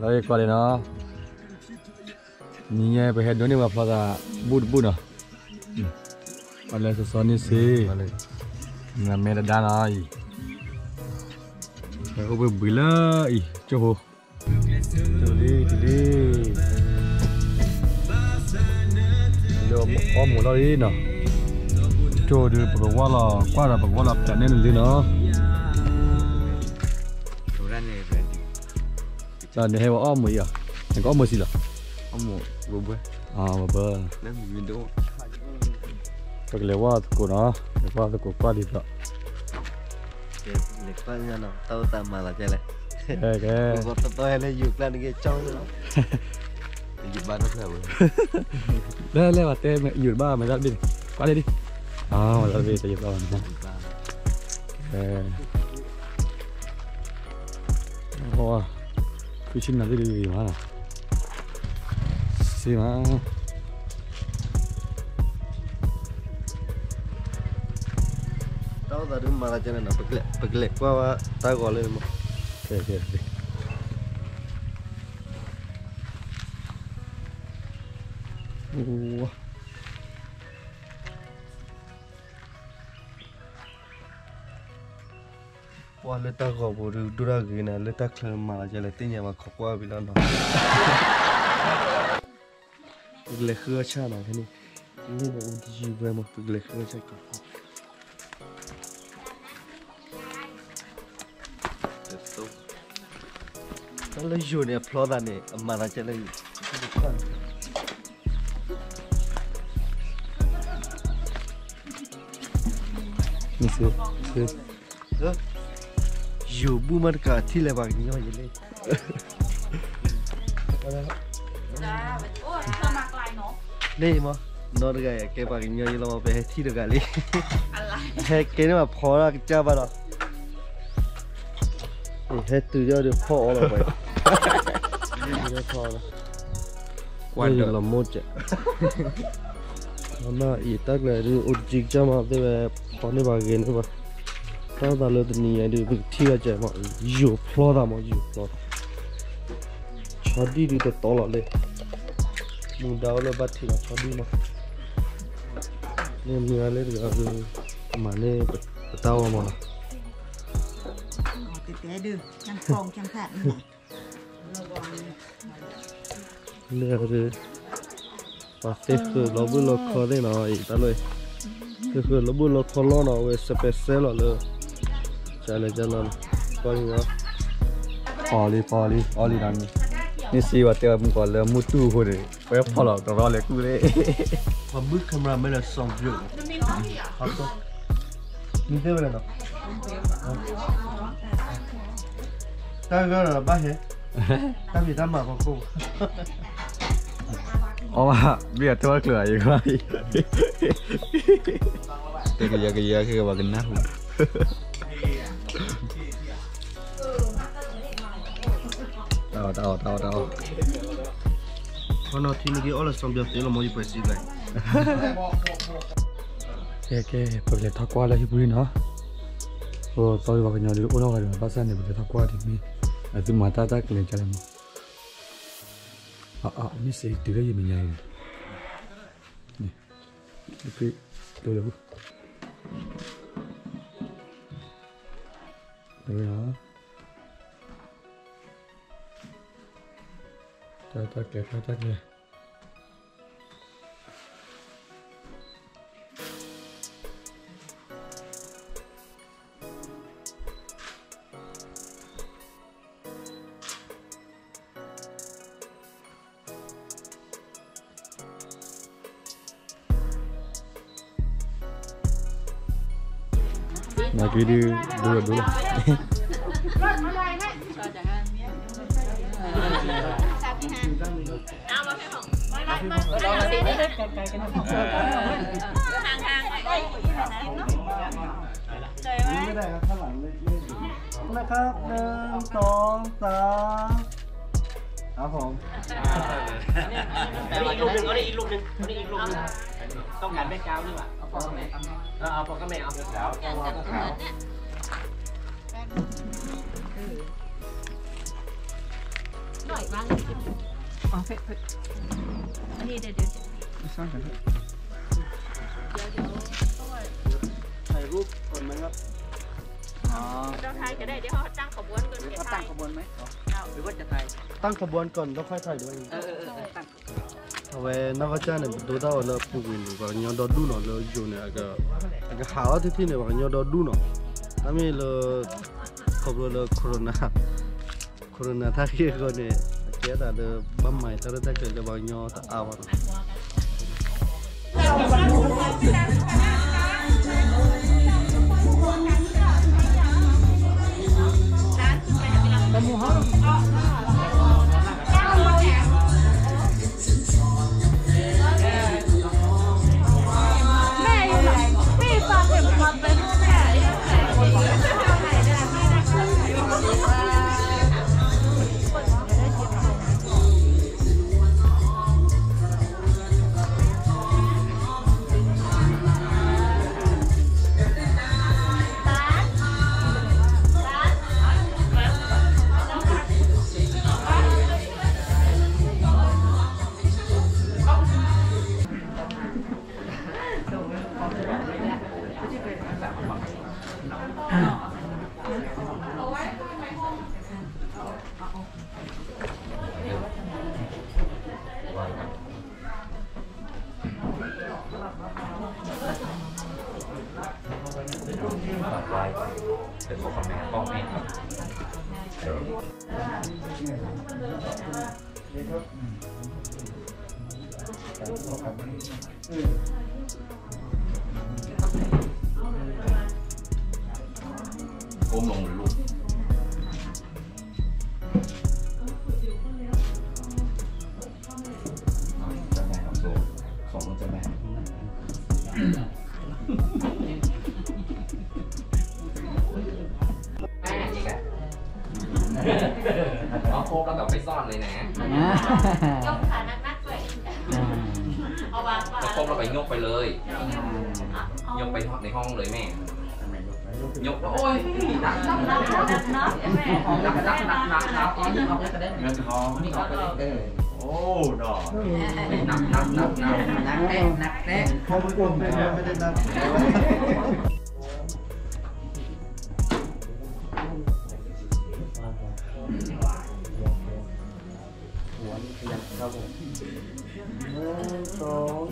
Rồi qua đây nó Niye phải hết đứa này vào phá ra bút bút à Qua đây sơ ni xì Nga mẹ đã đá nó Phải ốp với bụi lơ Cho hồ Cho đi Rồi ôm ngủ nó đi nè Cho đi bởi qua là chạy nên gì nữa Rồi này hay bỏ ôm mấy à Này có ôm mấy gì là Ôm bờ bờ Bờ bờ Đấy mình đúng Các lấy qua của nó Lấy qua của qua đi vợ Lấy qua nha nó Tao tao mà là chơi lại Cái Một tao hay lấy dục lên kia trông nữa Dục ba nó thở Đây lấy bà tê mẹ dục ba mày ra đi Qua đây đi Mày ra đi tao dục ba Hoa Cứ xin làm cái gì mà nào Xì mà Tao ta đứng mà ra cho nên là bực lệ quá quá Ta gọi lên một Ok Ủa Wah letak kau baru dura gini, letak keluar malah jalan tiada macam kau bilang. Lekuk aja nak ni, ni nak untuk jiwa macam lekuk aja kau. Betul. Kalau jurnya pelan ni, malah jalan. Ni sih. Dù bu mất cả thì lại bằng nhau vậy lên. Đây mà nó được cái bằng nhau như là về thì được cái gì? Hết cái nó mà khó là cha bà đó. Hết từ giờ được khó rồi vậy. Quan được là một chứ. Nó ít tắc này đi ôn chích cho mà thế về khó để bằng game thôi mà. เราตอนเลิกนี่ไอ้ดูเที่ยวใจมันอยู่พลอดมันอยู่พลอดชอบดีดูแต่ตลอดเลยมึงดาวเลยบัดที่เราชอบดีมั้งเนี่ยมีอะไรหรืออะไรมาเนี่ยประตูมาละติดใจดูจังฟองจังขาดเนี่ยคือปัสเตฟคือเราบุลล็อกเขาได้หน่อยตลอดคือเราบุลล็อกเขาล้อหน่อยเว้ยสเปซเซลล์เลยJalan-jalan, paling lah. Pali dan ni. Ni siapa tiap mungkin le mutu hore. Payah pala teror le kule. Pembuk kamera mana sambut. Apa? Ni siapa nak? Tapi kalau nak bahaya, tapi tak mahu aku. Awak biar teror keluar juga. Tergaya-gaya ke bagian nak? Tahu. Karena tim ini orang sambil telo mau dipersi lagi. Okay, boleh tak kuat lagi beri na. Oh, tahu bagaimana dulu orang ada pasal ni boleh tak kuat ini. Aduh mata tak kena jalan. Ini sedikit lagi minyak. Nih, tapi dulu. Tahu ya. Tahu tak ya. Nak kiri dua. Hãy subscribe cho kênh Ghiền Mì Gõ Để không bỏ lỡ บ้างอ๋อเผ็ดเผ็ดอันนี้เดี๋ยวซ่อนกันเถอะเดี๋ยวถ่ายรูปก่อนไหมครับอ๋อเราถ่ายจะได้เดี๋ยวเขาตั้งขบวนก่อนเขาตั้งขบวนไหมหรือว่าจะถ่ายตั้งขบวนก่อนแล้วค่อยถ่ายด้วยตั้งเอาไว้นักวิจารณ์เนี่ยดูได้ว่าเราพูดกันอยู่ว่าย้อนดูหน่อยเราอยู่เนี่ยก็หาว่าที่เนี่ยว่าย้อนดูหน่อยถ้ามีเราขบวนเราโควิดทั้งยี่ห้อเนี่ยแค่แต่เราบ้าไม่แต่เราได้เกิดเราย้อนแต่เอาเป็นของแม่พ่อแม่ครับก้มลงเลยลูกจะแม่ของโซ่ของลูกจะแม่เอาโคบแล้วแบบไปซ่อนเลยนะยกขานักๆไปเอาวางแล้วโคบแล้วไปยกไปเลยยกไปในห้องเลยแม่ยกแล้วโอ้ยหนักอันนี้เอาไปก็ได้เงินทองนี่เอาไปได้โอ้ดอกหนักแน่โคบกลมไม่ได้หนักส่วน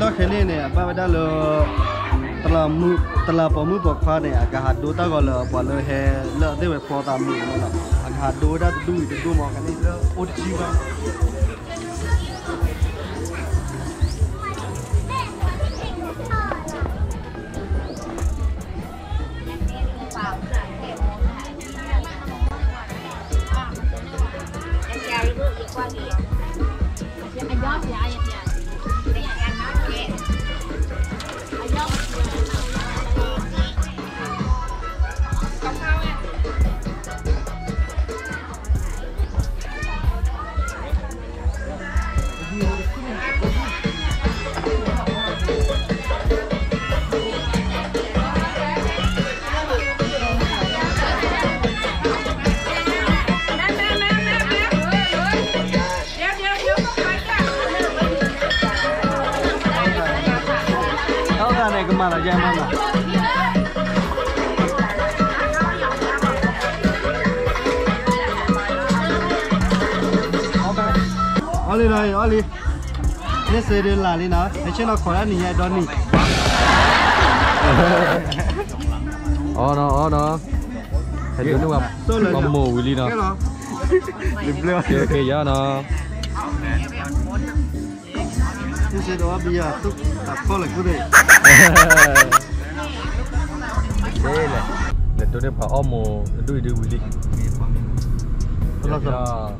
ตัวแค่นี้เนี่ยบ้าไม่ได้เลยตลาดปอมือปอกฟ้าเนี่ยอากาศดูตั้งก่อนเลยปอเลยแห่เลิกได้แบบพอตามมือมันหรอกอากาศดูได้ดูมองกันนี่แล้วอดชิว जाए मामा Oli đây, Oli. Nét xe đen là đi nào. Hãy cho nó khỏi ăn nhẹ đón nhỉ. Ó nó. Hãy đứng đúng không? Bom mồ Willy nó. Đừng leo. Kìa kìa giá nó. Nét xe đó bây giờ túc tập có lại cứ đi. Đây này. Để tôi đem vào ôm mồ đuôi đưa Willy. Tôi làm sao?